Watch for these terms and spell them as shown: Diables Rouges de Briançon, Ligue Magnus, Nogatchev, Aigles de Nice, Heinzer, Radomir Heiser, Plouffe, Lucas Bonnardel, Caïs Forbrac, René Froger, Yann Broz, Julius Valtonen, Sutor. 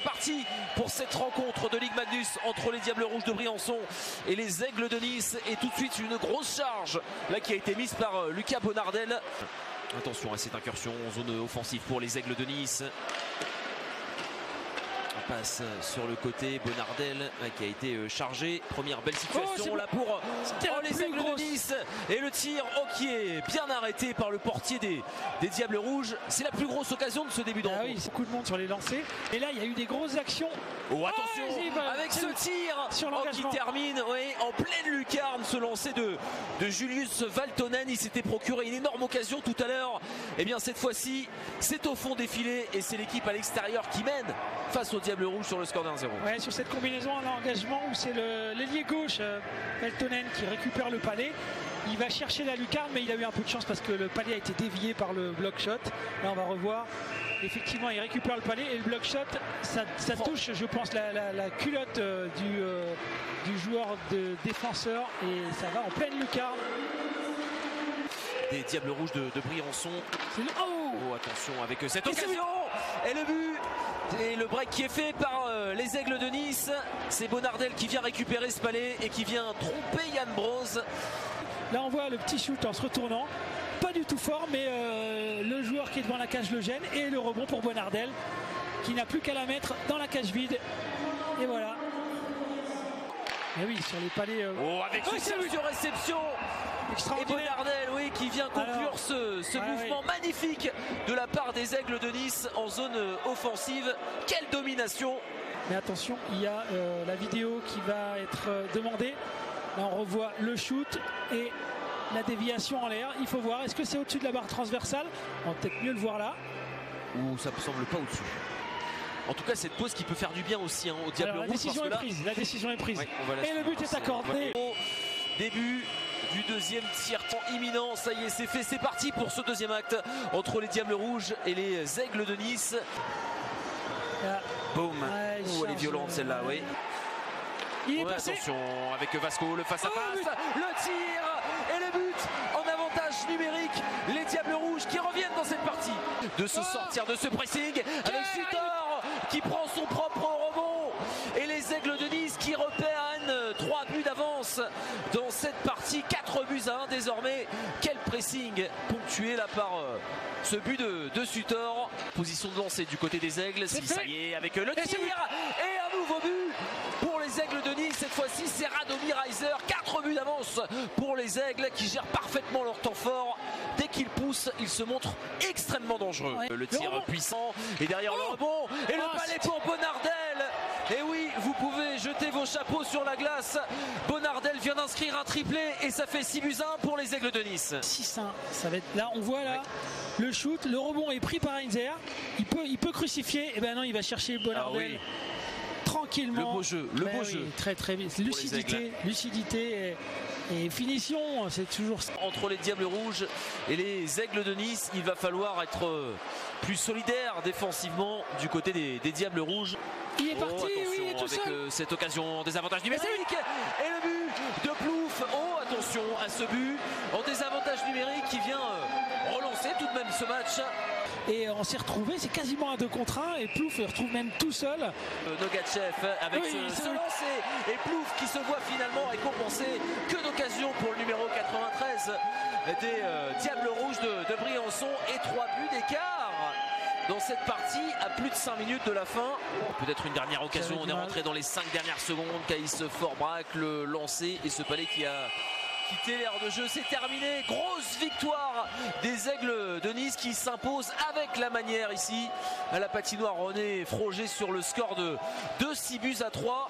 c'est parti pour cette rencontre de Ligue Magnus entre les Diables Rouges de Briançon et les Aigles de Nice. Et tout de suite une grosse charge là qui a été mise par Lucas Bonnardel. Attention à cette incursion, zone offensive pour les Aigles de Nice. On passe sur le côté, Bonnardel qui a été chargé. Première belle situation là pour les Aigles de Nice. Et le tir qui est bien arrêté par le portier des Diables Rouges. C'est la plus grosse occasion de ce début de rencontre. Oui, beaucoup de monde sur les lancers. Et là, il y a eu des grosses actions. Oh, attention avec ce tir sur qui termine en pleine lucarne, ce lancer de Julius Valtonen. Il s'était procuré une énorme occasion tout à l'heure. Et bien cette fois-ci, c'est au fond des filets et c'est l'équipe à l'extérieur qui mène face aux Diables Rouges sur le score d'un 0. Ouais, sur cette combinaison à l'engagement où c'est l'ailier gauche Valtonen qui récupère le palais. Il va chercher la lucarne, mais il a eu un peu de chance parce que le palais a été dévié par le block shot. Là, on va revoir. Effectivement, il récupère le palais et le block shot, ça touche, je pense, la culotte du joueur de défenseur. Et ça va en pleine lucarne. Des Diables Rouges de Briançon. Attention avec cette occasion et le but. Et le break qui est fait par les Aigles de Nice. C'est Bonnardel qui vient récupérer ce palais et qui vient tromper Yann Broz. Là on voit le petit shoot en se retournant, pas du tout fort, mais le joueur qui est devant la cage le gêne, et le rebond pour Bonnardel qui n'a plus qu'à la mettre dans la cage vide. Et voilà. Et oui, sur les palais. Avec cette réception et Bonnardel qui vient conclure ce mouvement magnifique de la part des Aigles de Nice en zone offensive. Quelle domination! Mais attention, il y a la vidéo qui va être demandée. Là, on revoit le shoot et la déviation en l'air. Il faut voir, est-ce que c'est au-dessus de la barre transversale? On va peut-être mieux le voir là. Ou ça me semble pas au-dessus. En tout cas, cette pause qui peut faire du bien aussi au Diable Rouge. La décision est prise. Ouais, et le but est accordé. Début du deuxième tiers-temps imminent. Ça y est, c'est fait. C'est parti pour ce deuxième acte entre les Diables Rouges et les Aigles de Nice. Là. Boum. Ouais, elle est violente celle-là, oui. Attention avec Vasco, le face à face, le tir et le but en avantage numérique. Les Diables Rouges qui reviennent dans cette partie. De se sortir de ce pressing avec Sutor qui prend son propre rebond. Et les Aigles de Nice qui repèrent 3 buts d'avance dans cette partie. 4 buts à 1 désormais. Quel pressing ponctué là par ce but de Sutor. Position de lancer du côté des Aigles. Ça y est avec le tir et un nouveau but. Les Aigles de Nice, cette fois-ci, c'est Radomir Heiser. 4 buts d'avance pour les Aigles qui gèrent parfaitement leur temps fort. Dès qu'ils poussent, ils se montrent extrêmement dangereux. Le tir puissant et derrière le rebond. Et le palais pour Bonnardel. Et oui, vous pouvez jeter vos chapeaux sur la glace. Bonnardel vient d'inscrire un triplé et ça fait 6 buts à 1 pour les Aigles de Nice. 6-1, ça va être là. On voit là le shoot. Le rebond est pris par Heinzer. Il peut crucifier. Et ben non, il va chercher Bonnardel. Tranquillement. Le beau jeu, le beau jeu. Très très vite. Lucidité et finition, c'est toujours ça. Entre les Diables Rouges et les Aigles de Nice, il va falloir être plus solidaire défensivement du côté des Diables Rouges. Il est parti, oui, il est tout seul. Avec cette occasion en désavantage numérique. Et le but de Plouffe. Attention à ce but en désavantage numérique qui vient relancer tout de même ce match. Et on s'est retrouvé, c'est quasiment un 2 contre 1, et Plouffe retrouve même tout seul. Nogatchev avec ce lancer et Plouffe qui se voit finalement récompensé. Que d'occasion pour le numéro 93 des Diables Rouges de Briançon, et 3 buts d'écart dans cette partie à plus de 5 minutes de la fin. Peut-être une dernière occasion, on est rentré dans les 5 dernières secondes. Caïs Forbrac, le lancer et ce palais qui a quitté l'air de jeu, c'est terminé. Grosse victoire des Aigles de Nice qui s'imposent avec la manière ici à la patinoire René Froger sur le score de 6 buts à 3.